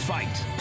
fight.